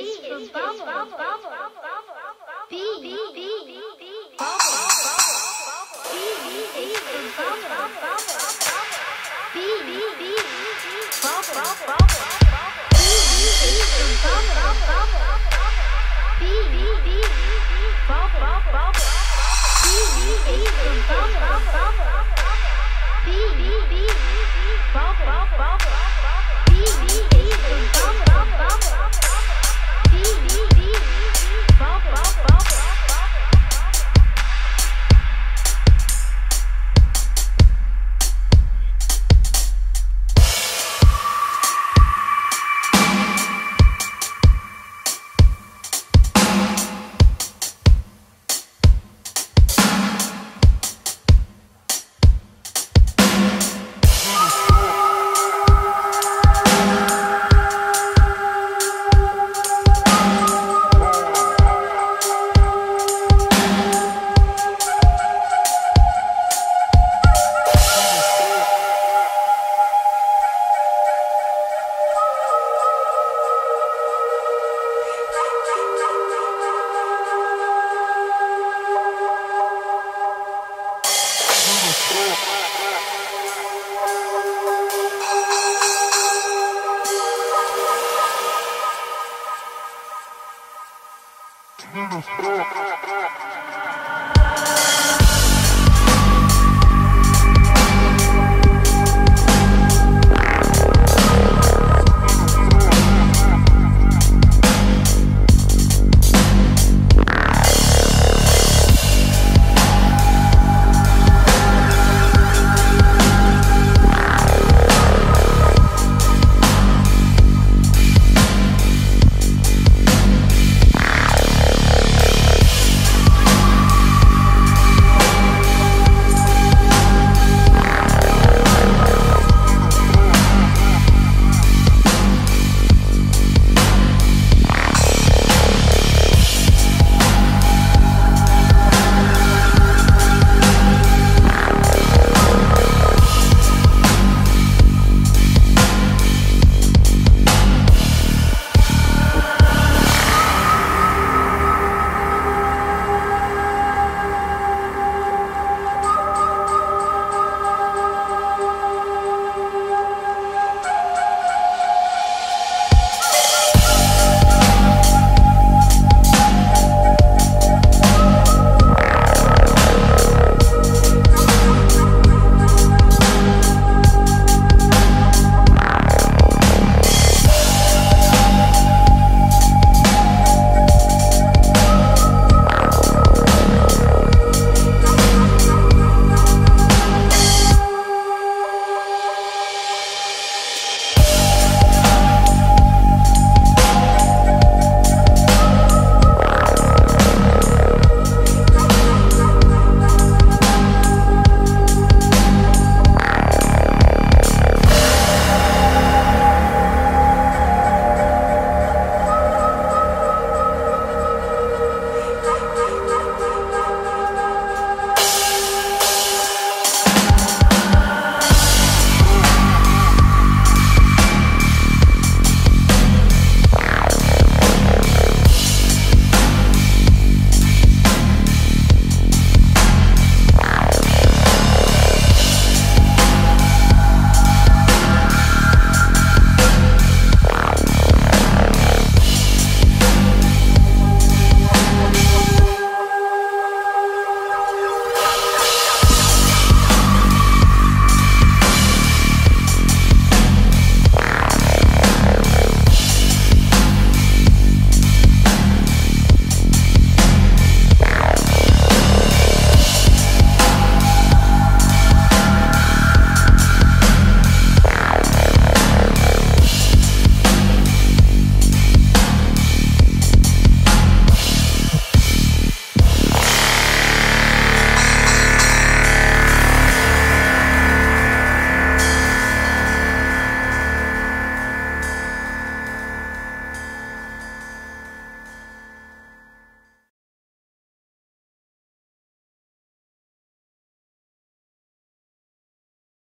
is for bubble. B is for bubble. B is for bubble.